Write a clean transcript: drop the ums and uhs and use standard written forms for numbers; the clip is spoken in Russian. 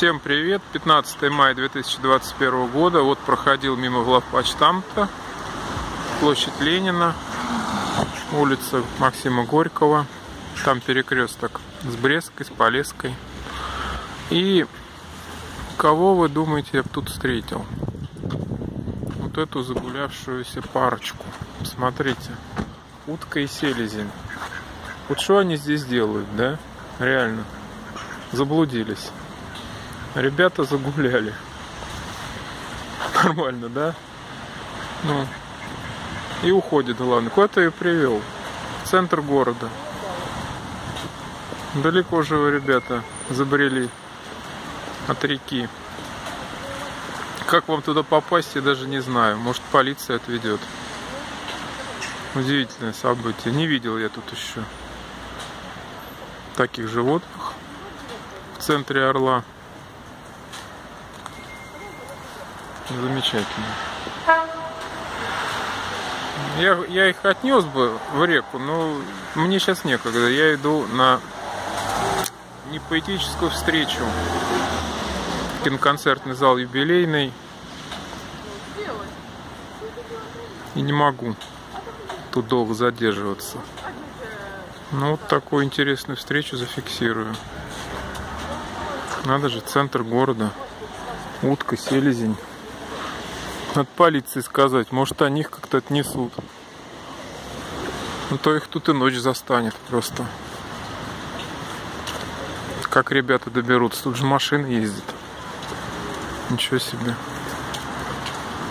Всем привет! 15 мая 2021 года. Вот проходил мимо главпочтамта, площадь Ленина, улица Максима Горького. Там перекресток с Брестской, с Полесской. И кого, вы думаете, я тут встретил? Вот эту загулявшуюся парочку. Смотрите, утка и селезень. Вот что они здесь делают, да? Реально. Заблудились. Ребята загуляли. Нормально, да? Ну. И уходит, главное. Куда-то ее привел. В центр города. Далеко же вы, ребята, забрели от реки. Как вам туда попасть, я даже не знаю. Может, полиция отведет. Удивительное событие. Не видел я тут еще таких животных в центре Орла. Замечательно. Я их отнес бы в реку, но мне сейчас некогда. Я иду на непоэтическую встречу. Киноконцертный зал юбилейный. И не могу тут долго задерживаться. Ну вот такую интересную встречу зафиксирую. Надо же, центр города. Утка, селезень. Надо полиции сказать, может, они их как-то отнесут. Ну то их тут и ночь застанет просто. Как ребята доберутся? Тут же машины ездят. Ничего себе.